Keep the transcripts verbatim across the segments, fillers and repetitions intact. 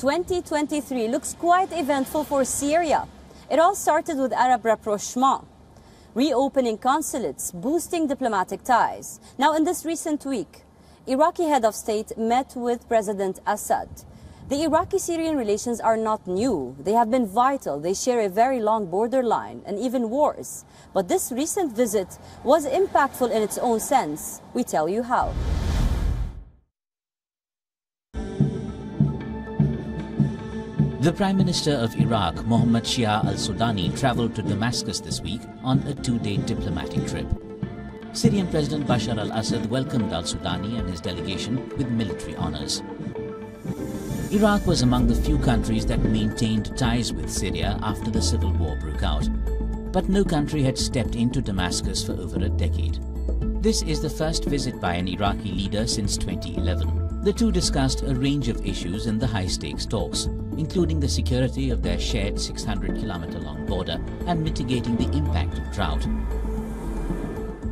twenty twenty-three looks quite eventful for Syria. It all started with Arab rapprochement, reopening consulates, boosting diplomatic ties. Now, in this recent week, Iraqi head of state met with President Assad. The Iraqi-Syrian relations are not new. They have been vital. They share a very long borderline and even wars. But this recent visit was impactful in its own sense. We tell you how. The Prime Minister of Iraq, Mohammad Shia al-Sudani, traveled to Damascus this week on a two-day diplomatic trip. Syrian President Bashar al-Assad welcomed al-Sudani and his delegation with military honors. Iraq was among the few countries that maintained ties with Syria after the civil war broke out. But no country had stepped into Damascus for over a decade. This is the first visit by an Iraqi leader since twenty eleven. The two discussed a range of issues in the high-stakes talks, including the security of their shared six hundred kilometer long border and mitigating the impact of drought.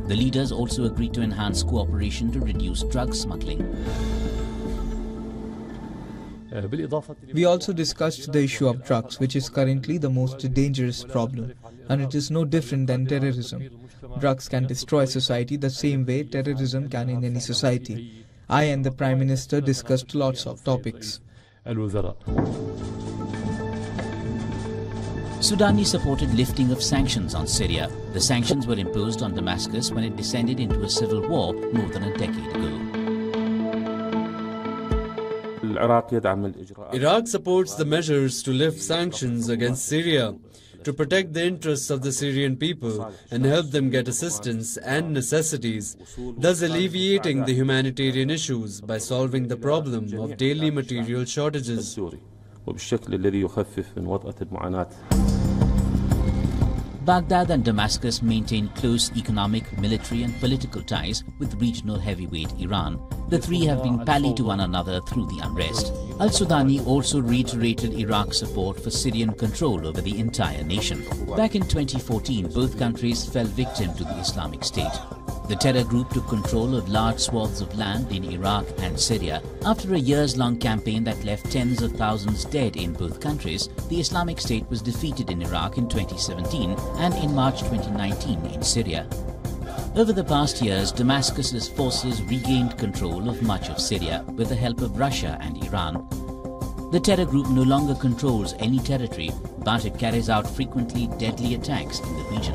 The leaders also agreed to enhance cooperation to reduce drug smuggling. We also discussed the issue of drugs, which is currently the most dangerous problem, and it is no different than terrorism. Drugs can destroy society the same way terrorism can in any society. I and the Prime Minister discussed lots of topics. Sudani supported lifting of sanctions on Syria. The sanctions were imposed on Damascus when it descended into a civil war more than a decade ago. Iraq supports the measures to lift sanctions against Syria, to protect the interests of the Syrian people and help them get assistance and necessities, thus alleviating the humanitarian issues by solving the problem of daily material shortages. Baghdad and Damascus maintain close economic, military and political ties with regional heavyweight Iran. The three have been pally to one another through the unrest. Al-Sudani also reiterated Iraq's support for Syrian control over the entire nation. Back in twenty fourteen, both countries fell victim to the Islamic State. The terror group took control of large swaths of land in Iraq and Syria. After a years-long campaign that left tens of thousands dead in both countries, the Islamic State was defeated in Iraq in twenty seventeen and in March twenty nineteen in Syria. Over the past years, Damascus's forces regained control of much of Syria with the help of Russia and Iran. The terror group no longer controls any territory, but it carries out frequently deadly attacks in the region.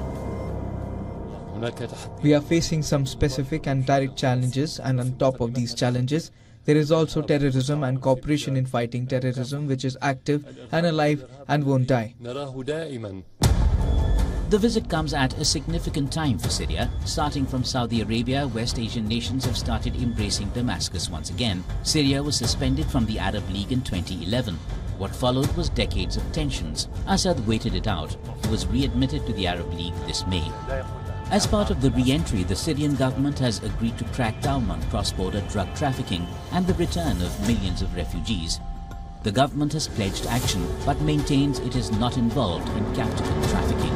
We are facing some specific and direct challenges, and on top of these challenges, there is also terrorism and cooperation in fighting terrorism, which is active and alive and won't die. The visit comes at a significant time for Syria. Starting from Saudi Arabia, West Asian nations have started embracing Damascus once again. Syria was suspended from the Arab League in twenty eleven. What followed was decades of tensions. Assad waited it out. He was readmitted to the Arab League this May. As part of the re-entry, the Syrian government has agreed to crack down on cross-border drug trafficking and the return of millions of refugees. The government has pledged action, but maintains it is not involved in capital trafficking.